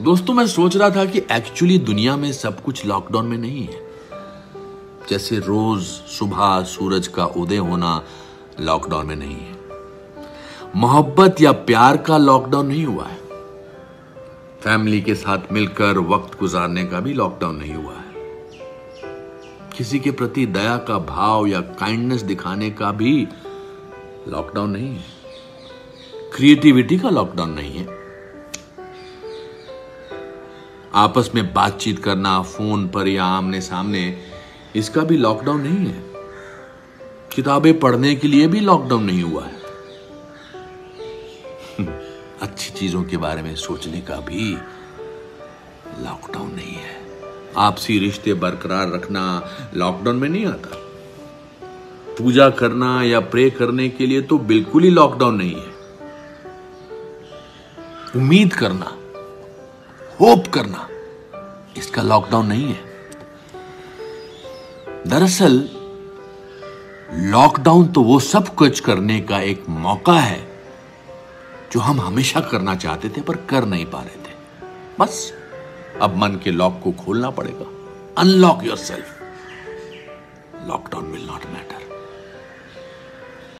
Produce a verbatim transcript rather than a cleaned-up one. दोस्तों मैं सोच रहा था कि एक्चुअली दुनिया में सब कुछ लॉकडाउन में नहीं है। जैसे रोज सुबह सूरज का उदय होना लॉकडाउन में नहीं है। मोहब्बत या प्यार का लॉकडाउन नहीं हुआ है। फैमिली के साथ मिलकर वक्त गुजारने का भी लॉकडाउन नहीं हुआ है। किसी के प्रति दया का भाव या काइंडनेस दिखाने का भी लॉकडाउन नहीं है। क्रिएटिविटी का लॉकडाउन नहीं है। आपस में बातचीत करना फोन पर या आमने सामने, इसका भी लॉकडाउन नहीं है। किताबें पढ़ने के लिए भी लॉकडाउन नहीं हुआ है। अच्छी चीजों के बारे में सोचने का भी लॉकडाउन नहीं है। आपसी रिश्ते बरकरार रखना लॉकडाउन में नहीं आता। पूजा करना या प्रे करने के लिए तो बिल्कुल ही लॉकडाउन नहीं है। उम्मीद करना, होप करना, इसका लॉकडाउन नहीं है। दरअसल लॉकडाउन तो वो सब कुछ करने का एक मौका है जो हम हमेशा करना चाहते थे पर कर नहीं पा रहे थे। बस अब मन के लॉक को खोलना पड़ेगा। Unlock yourself. Lockdown will not matter.